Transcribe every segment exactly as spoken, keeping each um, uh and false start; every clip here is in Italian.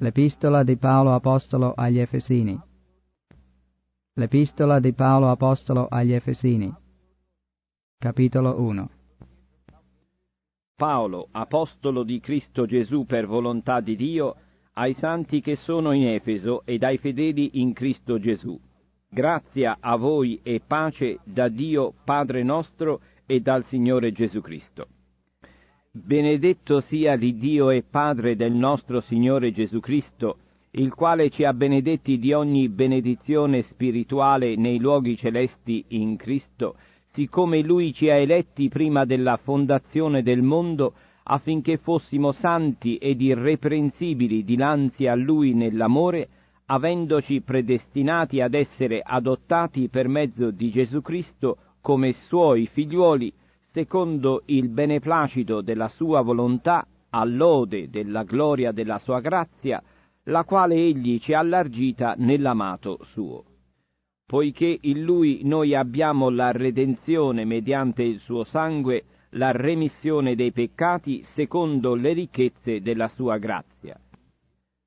L'Epistola di Paolo Apostolo agli Efesini. L'Epistola di Paolo Apostolo agli Efesini. Capitolo uno. Paolo, Apostolo di Cristo Gesù per volontà di Dio, ai santi che sono in Efeso ed ai fedeli in Cristo Gesù. Grazia a voi e pace da Dio Padre nostro e dal Signore Gesù Cristo. Benedetto sia l'Iddio e Padre del nostro Signore Gesù Cristo, il quale ci ha benedetti di ogni benedizione spirituale nei luoghi celesti in Cristo, siccome Lui ci ha eletti prima della fondazione del mondo, affinché fossimo santi ed irreprensibili dinanzi a Lui nell'amore, avendoci predestinati ad essere adottati per mezzo di Gesù Cristo come Suoi figliuoli, secondo il beneplacito della sua volontà, all'ode della gloria della sua grazia, la quale egli ci ha allargita nell'amato suo. Poiché in lui noi abbiamo la redenzione mediante il suo sangue, la remissione dei peccati secondo le ricchezze della sua grazia,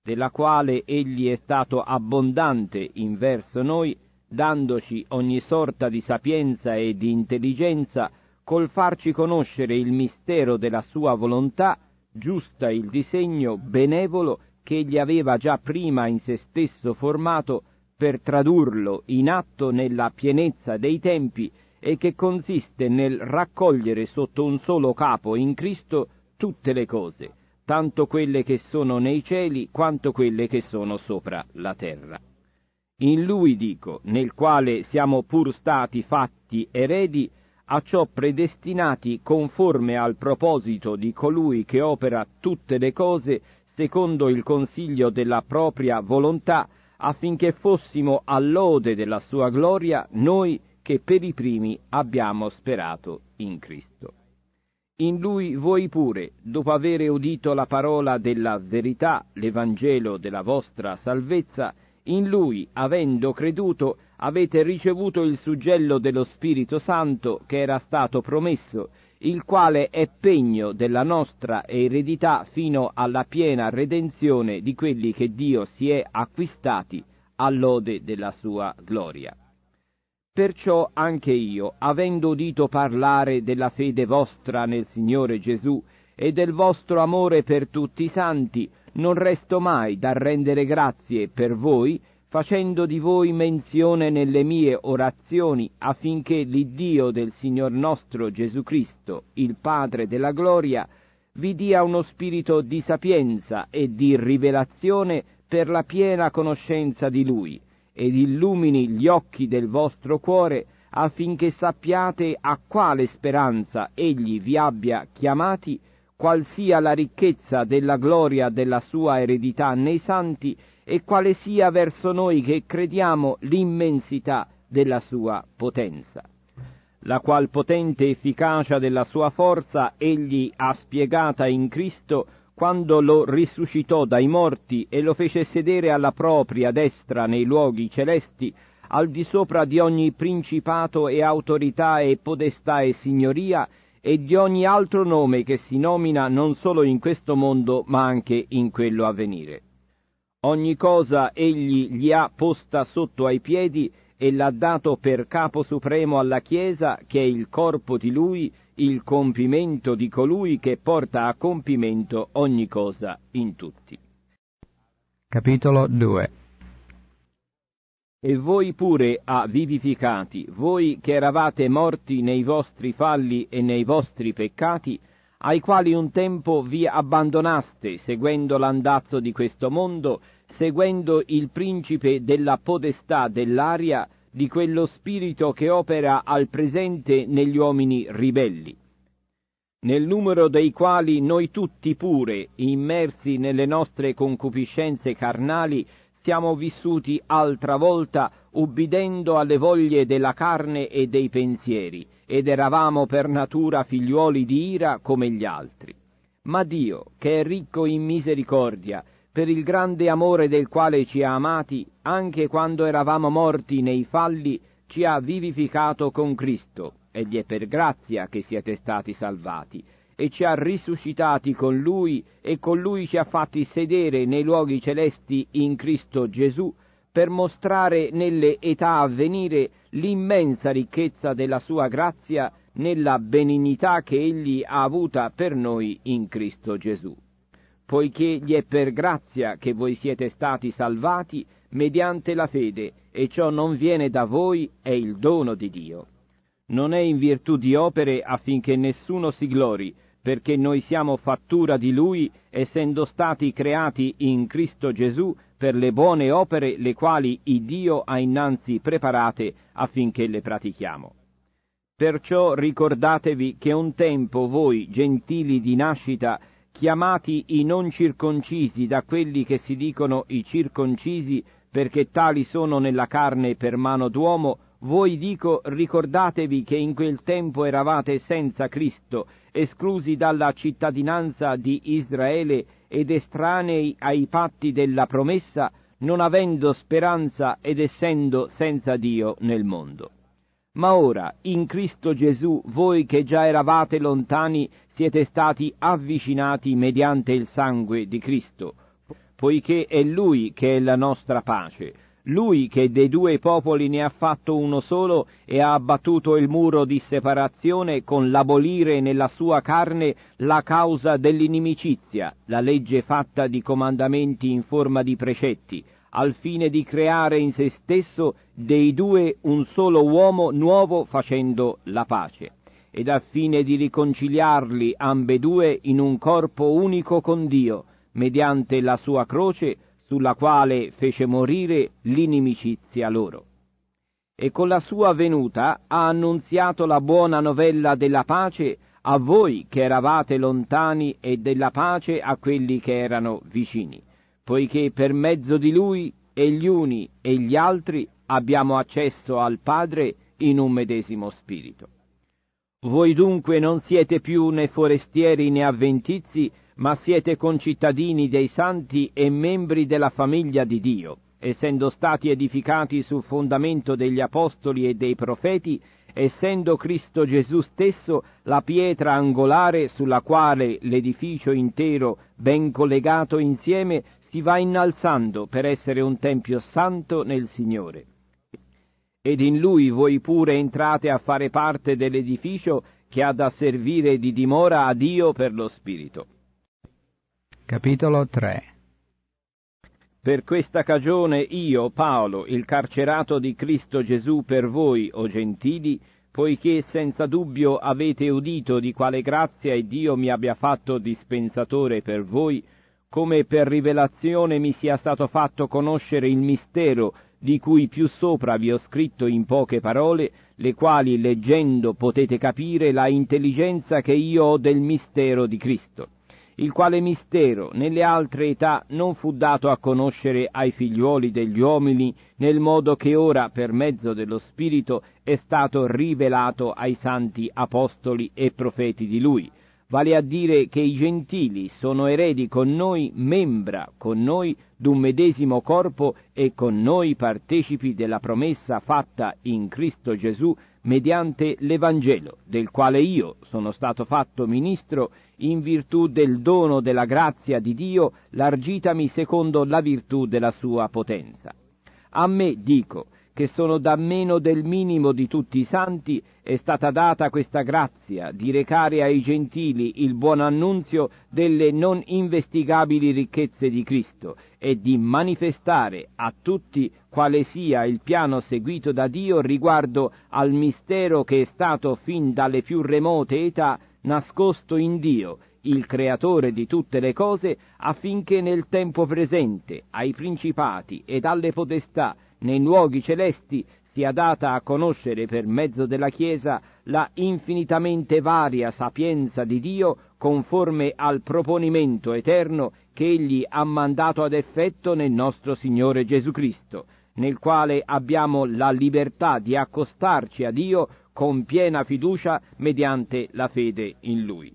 della quale egli è stato abbondante inverso noi, dandoci ogni sorta di sapienza e di intelligenza, col farci conoscere il mistero della sua volontà, giusta il disegno benevolo che egli aveva già prima in se stesso formato per tradurlo in atto nella pienezza dei tempi e che consiste nel raccogliere sotto un solo capo in Cristo tutte le cose, tanto quelle che sono nei cieli quanto quelle che sono sopra la terra. In lui, dico, nel quale siamo pur stati fatti eredi, a ciò predestinati conforme al proposito di colui che opera tutte le cose secondo il consiglio della propria volontà, affinché fossimo all'ode della sua gloria noi che per i primi abbiamo sperato in Cristo. In lui voi pure, dopo avere udito la parola della verità, l'Evangelo della vostra salvezza, in lui, avendo creduto, avete ricevuto il suggello dello Spirito Santo che era stato promesso, il quale è pegno della nostra eredità fino alla piena redenzione di quelli che Dio si è acquistati all'ode della sua gloria. Perciò anche io, avendo udito parlare della fede vostra nel Signore Gesù e del vostro amore per tutti i santi, non resto mai da rendere grazie per voi, facendo di voi menzione nelle mie orazioni, affinché l'Iddio del Signor nostro Gesù Cristo, il Padre della gloria, vi dia uno spirito di sapienza e di rivelazione per la piena conoscenza di Lui, ed illumini gli occhi del vostro cuore, affinché sappiate a quale speranza Egli vi abbia chiamati, qual sia la ricchezza della gloria della sua eredità nei santi, e quale sia verso noi che crediamo l'immensità della sua potenza, la qual potente efficacia della sua forza egli ha spiegata in Cristo quando lo risuscitò dai morti e lo fece sedere alla propria destra nei luoghi celesti, al di sopra di ogni principato e autorità e podestà e signoria e di ogni altro nome che si nomina non solo in questo mondo ma anche in quello a venire. Ogni cosa egli gli ha posta sotto ai piedi e l'ha dato per capo supremo alla Chiesa, che è il corpo di Lui, il compimento di colui che porta a compimento ogni cosa in tutti. Capitolo due. E voi pure ha vivificati, voi che eravate morti nei vostri falli e nei vostri peccati, ai quali un tempo vi abbandonaste, seguendo l'andazzo di questo mondo, seguendo il principe della podestà dell'aria, di quello spirito che opera al presente negli uomini ribelli, nel numero dei quali noi tutti pure, immersi nelle nostre concupiscenze carnali, siamo vissuti altra volta ubbidendo alle voglie della carne e dei pensieri, ed eravamo per natura figliuoli di ira come gli altri. Ma Dio, che è ricco in misericordia, per il grande amore del quale ci ha amati, anche quando eravamo morti nei falli, ci ha vivificato con Cristo, ed è per grazia che siete stati salvati, e ci ha risuscitati con Lui e con Lui ci ha fatti sedere nei luoghi celesti in Cristo Gesù, per mostrare nelle età a venire l'immensa ricchezza della Sua grazia nella benignità che Egli ha avuta per noi in Cristo Gesù. Poiché gli è per grazia che voi siete stati salvati mediante la fede, e ciò non viene da voi, è il dono di Dio. Non è in virtù di opere affinché nessuno si glori, perché noi siamo fattura di Lui, essendo stati creati in Cristo Gesù per le buone opere, le quali Iddio ha innanzi preparate affinché le pratichiamo. Perciò ricordatevi che un tempo voi, gentili di nascita, chiamati i non circoncisi da quelli che si dicono i circoncisi, perché tali sono nella carne per mano d'uomo, voi dico, ricordatevi che in quel tempo eravate senza Cristo, esclusi dalla cittadinanza di Israele ed estranei ai patti della promessa, non avendo speranza ed essendo senza Dio nel mondo. Ma ora, in Cristo Gesù, voi che già eravate lontani, siete stati avvicinati mediante il sangue di Cristo, poiché è Lui che è la nostra pace. Lui che dei due popoli ne ha fatto uno solo e ha abbattuto il muro di separazione con l'abolire nella sua carne la causa dell'inimicizia, la legge fatta di comandamenti in forma di precetti, al fine di creare in se stesso dei due un solo uomo nuovo facendo la pace, ed al fine di riconciliarli ambedue in un corpo unico con Dio, mediante la sua croce, sulla quale fece morire l'inimicizia loro. E con la sua venuta ha annunziato la buona novella della pace a voi che eravate lontani e della pace a quelli che erano vicini, poiché per mezzo di Lui e gli uni e gli altri abbiamo accesso al Padre in un medesimo spirito. Voi dunque non siete più né forestieri né avventizi, ma siete concittadini dei santi e membri della famiglia di Dio, essendo stati edificati sul fondamento degli apostoli e dei profeti, essendo Cristo Gesù stesso la pietra angolare sulla quale l'edificio intero, ben collegato insieme, si va innalzando per essere un tempio santo nel Signore. Ed in Lui voi pure entrate a fare parte dell'edificio che ha da servire di dimora a Dio per lo Spirito. Capitolo tre. Per questa cagione io, Paolo, il carcerato di Cristo Gesù per voi, o gentili, poiché senza dubbio avete udito di quale grazia Dio mi abbia fatto dispensatore per voi, come per rivelazione mi sia stato fatto conoscere il mistero, di cui più sopra vi ho scritto in poche parole, le quali leggendo potete capire la intelligenza che io ho del mistero di Cristo, il quale mistero nelle altre età non fu dato a conoscere ai figliuoli degli uomini nel modo che ora per mezzo dello Spirito è stato rivelato ai santi apostoli e profeti di Lui, vale a dire che i gentili sono eredi con noi, membra con noi d'un medesimo corpo e con noi partecipi della promessa fatta in Cristo Gesù mediante l'Evangelo, del quale io sono stato fatto ministro in virtù del dono della grazia di Dio, largitami secondo la virtù della sua potenza. A me, dico, che sono da meno del minimo di tutti i santi, è stata data questa grazia di recare ai gentili il buon annunzio delle non investigabili ricchezze di Cristo e di manifestare a tutti quale sia il piano seguito da Dio riguardo al mistero che è stato fin dalle più remote età nascosto in Dio, il creatore di tutte le cose, affinché nel tempo presente ai principati ed alle potestà nei luoghi celesti sia data a conoscere per mezzo della Chiesa la infinitamente varia sapienza di Dio conforme al proponimento eterno che Egli ha mandato ad effetto nel nostro Signore Gesù Cristo, nel quale abbiamo la libertà di accostarci a Dio con piena fiducia mediante la fede in Lui.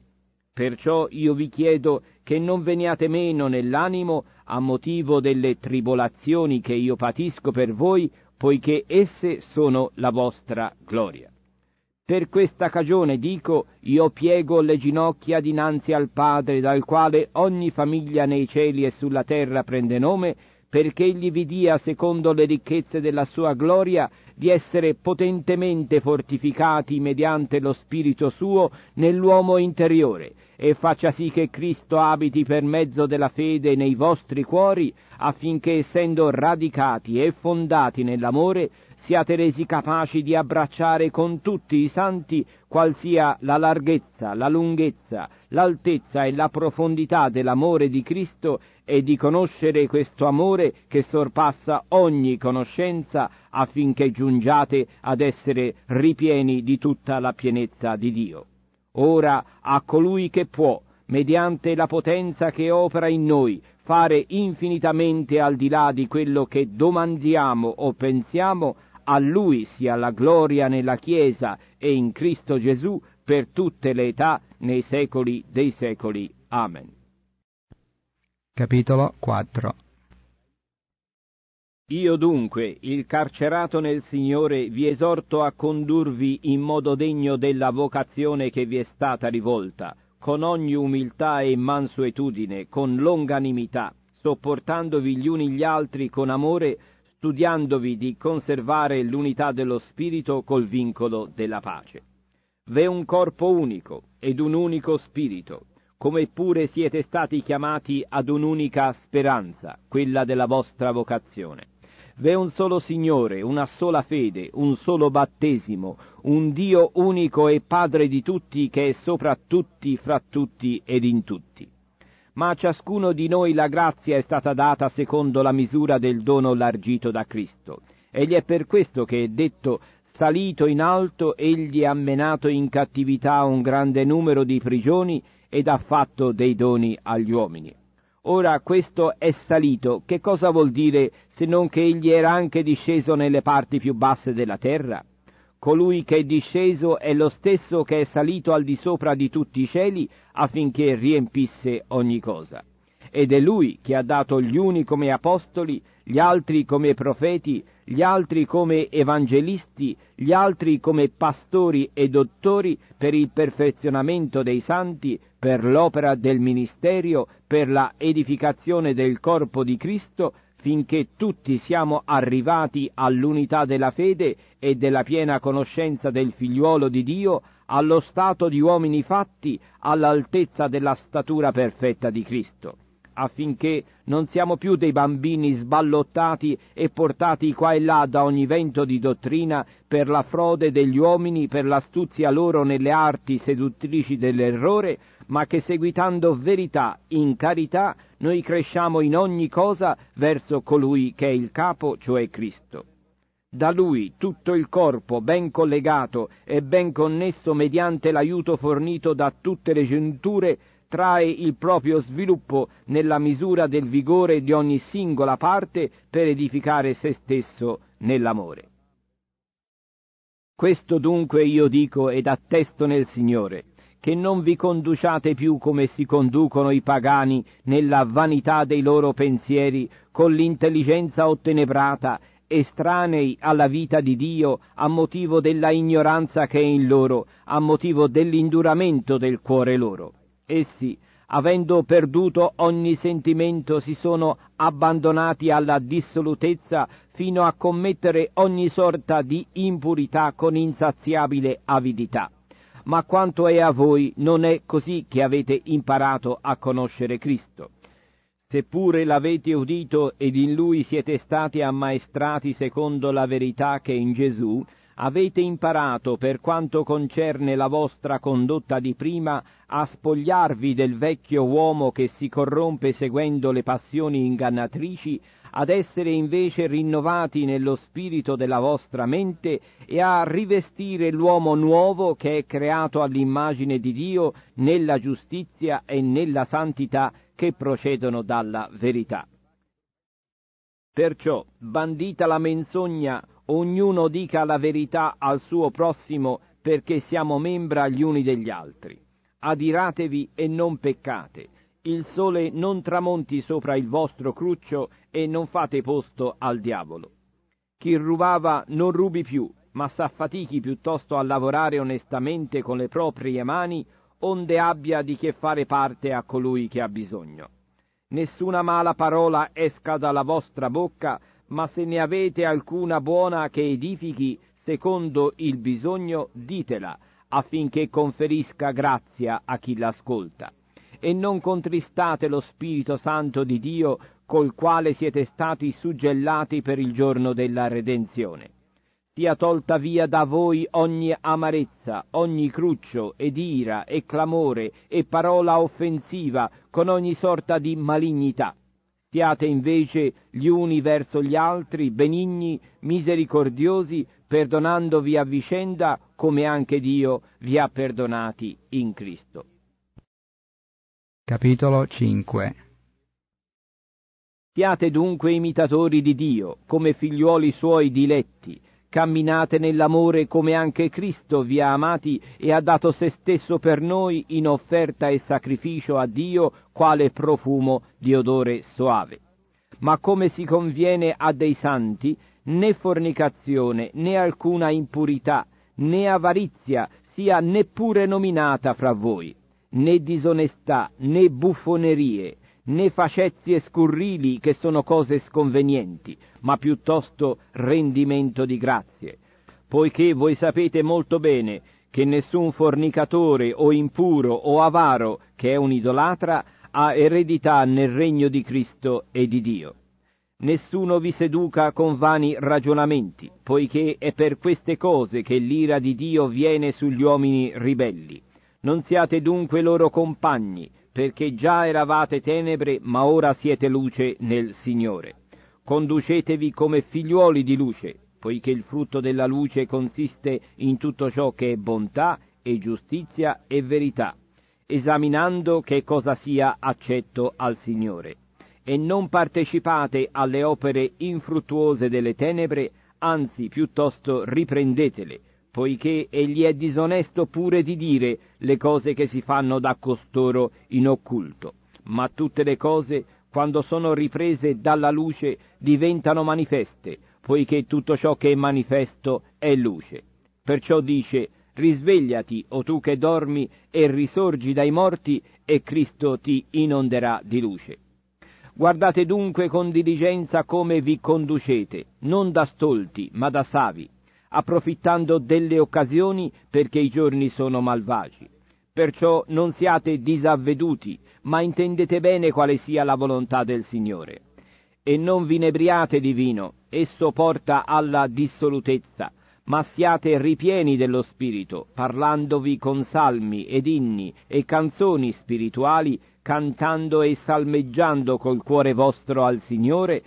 Perciò io vi chiedo che non veniate meno nell'animo a motivo delle tribolazioni che io patisco per voi, poiché esse sono la vostra gloria. Per questa cagione dico, io piego le ginocchia dinanzi al Padre, dal quale ogni famiglia nei cieli e sulla terra prende nome, perché egli vi dia, secondo le ricchezze della sua gloria, di essere potentemente fortificati mediante lo Spirito suo nell'uomo interiore, e faccia sì che Cristo abiti per mezzo della fede nei vostri cuori, affinché, essendo radicati e fondati nell'amore, siate resi capaci di abbracciare con tutti i santi qual sia la larghezza, la lunghezza, l'altezza e la profondità dell'amore di Cristo, e di conoscere questo amore che sorpassa ogni conoscenza, affinché giungiate ad essere ripieni di tutta la pienezza di Dio. Ora a colui che può, mediante la potenza che opera in noi, fare infinitamente al di là di quello che domandiamo o pensiamo, a Lui sia la gloria nella Chiesa e in Cristo Gesù per tutte le età, nei secoli dei secoli. Amen. Capitolo quattro. Io dunque, il carcerato nel Signore, vi esorto a condurvi in modo degno della vocazione che vi è stata rivolta, con ogni umiltà e mansuetudine, con longanimità, sopportandovi gli uni gli altri con amore, studiandovi di conservare l'unità dello Spirito col vincolo della pace. V'è un corpo unico ed un unico Spirito, come pure siete stati chiamati ad un'unica speranza, quella della vostra vocazione. V'è un solo Signore, una sola fede, un solo battesimo, un Dio unico e Padre di tutti, che è sopra tutti, fra tutti ed in tutti. Ma a ciascuno di noi la grazia è stata data secondo la misura del dono largito da Cristo. Egli è per questo che è detto: salito in alto, egli ha menato in cattività un grande numero di prigioni ed ha fatto dei doni agli uomini. Ora questo è salito, che cosa vuol dire se non che egli era anche disceso nelle parti più basse della terra? Colui che è disceso è lo stesso che è salito al di sopra di tutti i cieli, affinché riempisse ogni cosa. Ed è lui che ha dato gli uni come apostoli, gli altri come profeti, gli altri come evangelisti, gli altri come pastori e dottori, per il perfezionamento dei santi, per l'opera del ministero, per la edificazione del corpo di Cristo, finché tutti siamo arrivati all'unità della fede e della piena conoscenza del figliuolo di Dio, allo stato di uomini fatti, all'altezza della statura perfetta di Cristo, affinché non siamo più dei bambini sballottati e portati qua e là da ogni vento di dottrina, per la frode degli uomini, per l'astuzia loro nelle arti seduttrici dell'errore, ma che, seguitando verità in carità, noi cresciamo in ogni cosa verso colui che è il capo, cioè Cristo. Da Lui tutto il corpo, ben collegato e ben connesso mediante l'aiuto fornito da tutte le giunture, trae il proprio sviluppo nella misura del vigore di ogni singola parte, per edificare se stesso nell'amore. Questo dunque io dico ed attesto nel Signore, che non vi conduciate più come si conducono i pagani nella vanità dei loro pensieri, con l'intelligenza ottenebrata, estranei alla vita di Dio, a motivo della ignoranza che è in loro, a motivo dell'induramento del cuore loro. Essi, avendo perduto ogni sentimento, si sono abbandonati alla dissolutezza, fino a commettere ogni sorta di impurità con insaziabile avidità. Ma quanto è a voi, non è così che avete imparato a conoscere Cristo. Seppure l'avete udito ed in Lui siete stati ammaestrati secondo la verità che è in Gesù, avete imparato, per quanto concerne la vostra condotta di prima, a spogliarvi del vecchio uomo che si corrompe seguendo le passioni ingannatrici, ad essere invece rinnovati nello spirito della vostra mente e a rivestire l'uomo nuovo, che è creato all'immagine di Dio nella giustizia e nella santità che procedono dalla verità. Perciò, bandita la menzogna, ognuno dica la verità al suo prossimo, perché siamo membra gli uni degli altri. Adiratevi e non peccate. Il sole non tramonti sopra il vostro cruccio e non fate posto al diavolo. Chi rubava non rubi più, ma s'affatichi piuttosto a lavorare onestamente con le proprie mani, onde abbia di che fare parte a colui che ha bisogno. Nessuna mala parola esca dalla vostra bocca, ma se ne avete alcuna buona che edifichi, secondo il bisogno, ditela, affinché conferisca grazia a chi l'ascolta. E non contristate lo Spirito Santo di Dio, col quale siete stati suggellati per il giorno della redenzione. Sia tolta via da voi ogni amarezza, ogni cruccio, ed ira, e clamore, e parola offensiva, con ogni sorta di malignità. Siate invece gli uni verso gli altri, benigni, misericordiosi, perdonandovi a vicenda, come anche Dio vi ha perdonati in Cristo. Capitolo cinque. Siate dunque imitatori di Dio, come figliuoli suoi diletti, camminate nell'amore come anche Cristo vi ha amati e ha dato se stesso per noi in offerta e sacrificio a Dio quale profumo di odore soave. Ma come si conviene a dei santi, né fornicazione, né alcuna impurità, né avarizia sia neppure nominata fra voi, né disonestà, né buffonerie, né facezie scurrili che sono cose sconvenienti, ma piuttosto rendimento di grazie, poiché voi sapete molto bene che nessun fornicatore o impuro o avaro, che è un idolatra, ha eredità nel regno di Cristo e di Dio. Nessuno vi seduca con vani ragionamenti, poiché è per queste cose che l'ira di Dio viene sugli uomini ribelli. Non siate dunque loro compagni, perché già eravate tenebre, ma ora siete luce nel Signore. Conducetevi come figliuoli di luce, poiché il frutto della luce consiste in tutto ciò che è bontà e giustizia e verità, esaminando che cosa sia accetto al Signore. E non partecipate alle opere infruttuose delle tenebre, anzi piuttosto riprendetele, poiché egli è disonesto pure di dire le cose che si fanno da costoro in occulto. Ma tutte le cose, quando sono riprese dalla luce, diventano manifeste, poiché tutto ciò che è manifesto è luce. Perciò dice, risvegliati, o tu che dormi, e risorgi dai morti, e Cristo ti inonderà di luce. Guardate dunque con diligenza come vi conducete, non da stolti, ma da savi, approfittando delle occasioni, perché i giorni sono malvagi. Perciò non siate disavveduti, ma intendete bene quale sia la volontà del Signore. E non vi inebriate di vino, esso porta alla dissolutezza, ma siate ripieni dello Spirito, parlandovi con salmi ed inni e canzoni spirituali, cantando e salmeggiando col cuore vostro al Signore,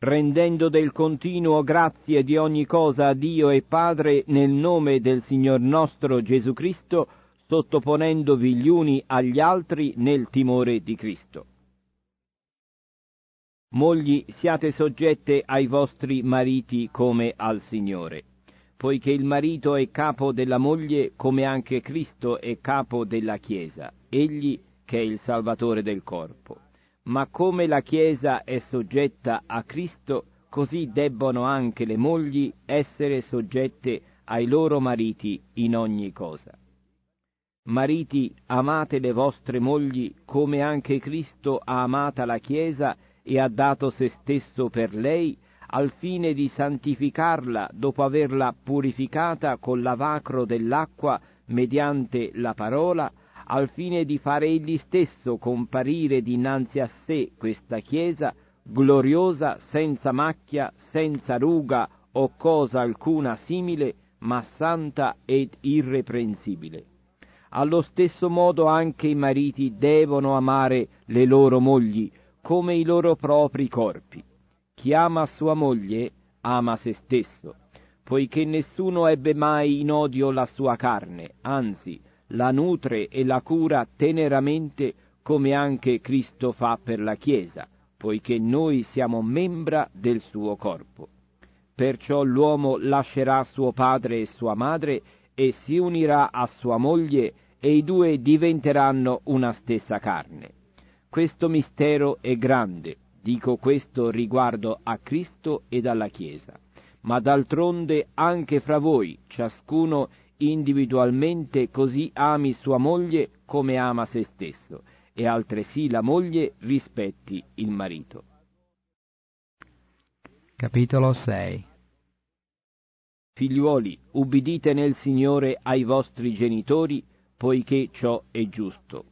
rendendo del continuo grazie di ogni cosa a Dio e Padre nel nome del Signor nostro Gesù Cristo, sottoponendovi gli uni agli altri nel timore di Cristo. Mogli, siate soggette ai vostri mariti come al Signore, poiché il marito è capo della moglie come anche Cristo è capo della Chiesa, egli che è il Salvatore del corpo. Ma come la Chiesa è soggetta a Cristo, così debbono anche le mogli essere soggette ai loro mariti in ogni cosa. Mariti, amate le vostre mogli come anche Cristo ha amata la Chiesa e ha dato se stesso per lei, al fine di santificarla dopo averla purificata col lavacro dell'acqua mediante la parola, al fine di fare egli stesso comparire dinanzi a sé questa Chiesa, gloriosa, senza macchia, senza ruga o cosa alcuna simile, ma santa ed irreprensibile. Allo stesso modo anche i mariti devono amare le loro mogli come i loro propri corpi. Chi ama sua moglie ama se stesso, poiché nessuno ebbe mai in odio la sua carne, anzi, la nutre e la cura teneramente come anche Cristo fa per la Chiesa, poiché noi siamo membra del suo corpo. Perciò l'uomo lascerà suo padre e sua madre e si unirà a sua moglie e i due diventeranno una stessa carne. Questo mistero è grande, dico questo riguardo a Cristo ed alla Chiesa. ma d'altronde anche fra voi, ciascuno individualmente così ami sua moglie come ama se stesso, e altresì la moglie rispetti il marito. Capitolo sei. Figliuoli, ubbidite nel Signore ai vostri genitori, poiché ciò è giusto.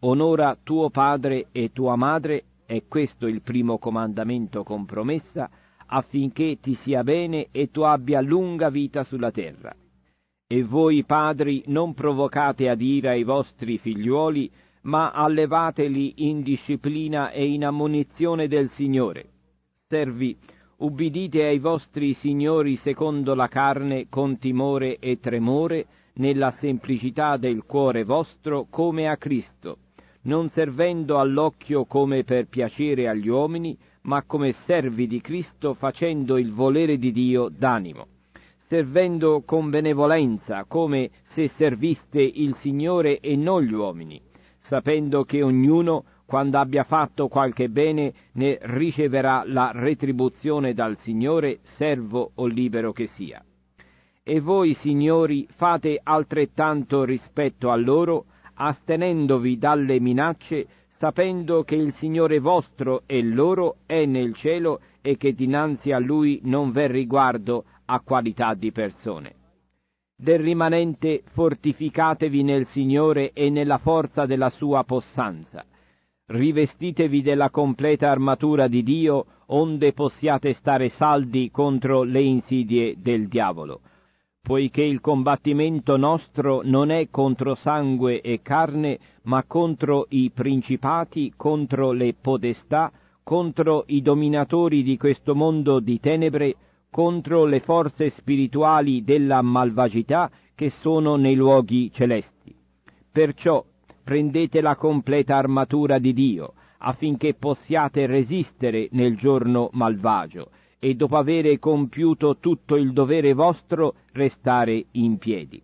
Onora tuo padre e tua madre, è questo il primo comandamento con promessa, affinché ti sia bene e tu abbia lunga vita sulla terra. E voi padri non provocate ad ira i vostri figliuoli, ma allevateli in disciplina e in ammonizione del Signore. Servi, ubbidite ai vostri signori secondo la carne con timore e tremore, nella semplicità del cuore vostro come a Cristo, non servendo all'occhio come per piacere agli uomini, ma come servi di Cristo facendo il volere di Dio d'animo, servendo con benevolenza come se serviste il Signore e non gli uomini, sapendo che ognuno, quando abbia fatto qualche bene, ne riceverà la retribuzione dal Signore, servo o libero che sia. E voi, signori, fate altrettanto rispetto a loro, astenendovi dalle minacce, sapendo che il Signore vostro e loro è nel cielo e che dinanzi a Lui non v'è riguardo a qualità di persone. Del rimanente fortificatevi nel Signore e nella forza della sua possanza. Rivestitevi della completa armatura di Dio, onde possiate stare saldi contro le insidie del diavolo, poiché il combattimento nostro non è contro sangue e carne, ma contro i principati, contro le podestà, contro i dominatori di questo mondo di tenebre, contro le forze spirituali della malvagità che sono nei luoghi celesti. Perciò prendete la completa armatura di Dio, affinché possiate resistere nel giorno malvagio, e dopo avere compiuto tutto il dovere vostro, restare in piedi.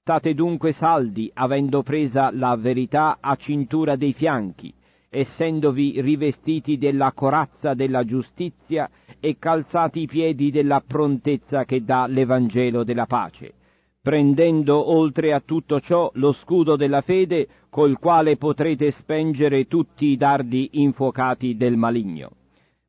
State dunque saldi, avendo presa la verità a cintura dei fianchi, essendovi rivestiti della corazza della giustizia e calzati i piedi della prontezza che dà l'Evangelo della pace, prendendo oltre a tutto ciò lo scudo della fede, col quale potrete spengere tutti i dardi infuocati del maligno.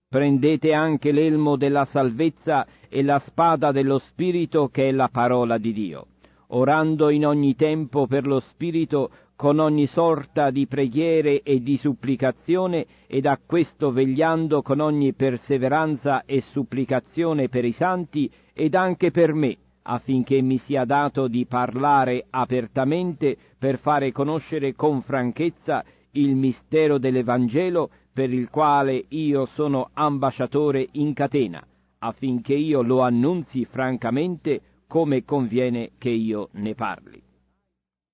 Prendete anche l'elmo della salvezza e la spada dello Spirito, che è la parola di Dio, orando in ogni tempo per lo Spirito, con ogni sorta di preghiere e di supplicazione, ed a questo vegliando con ogni perseveranza e supplicazione per i santi, ed anche per me, affinché mi sia dato di parlare apertamente per fare conoscere con franchezza il mistero dell'Evangelo, per il quale io sono ambasciatore in catena, affinché io lo annunzi francamente come conviene che io ne parli.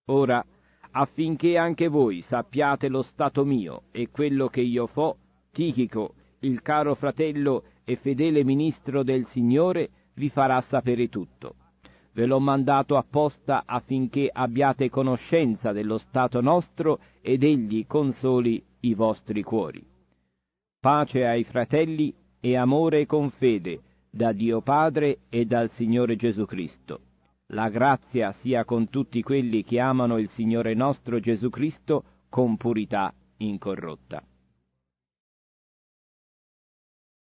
Ora, affinché anche voi sappiate lo stato mio e quello che io fo, Tichico, il caro fratello e fedele ministro del Signore, vi farà sapere tutto. Ve l'ho mandato apposta affinché abbiate conoscenza dello stato nostro ed egli consoli i vostri cuori. Pace ai fratelli e amore con fede, da Dio Padre e dal Signore Gesù Cristo. La grazia sia con tutti quelli che amano il Signore nostro Gesù Cristo con purità incorrotta.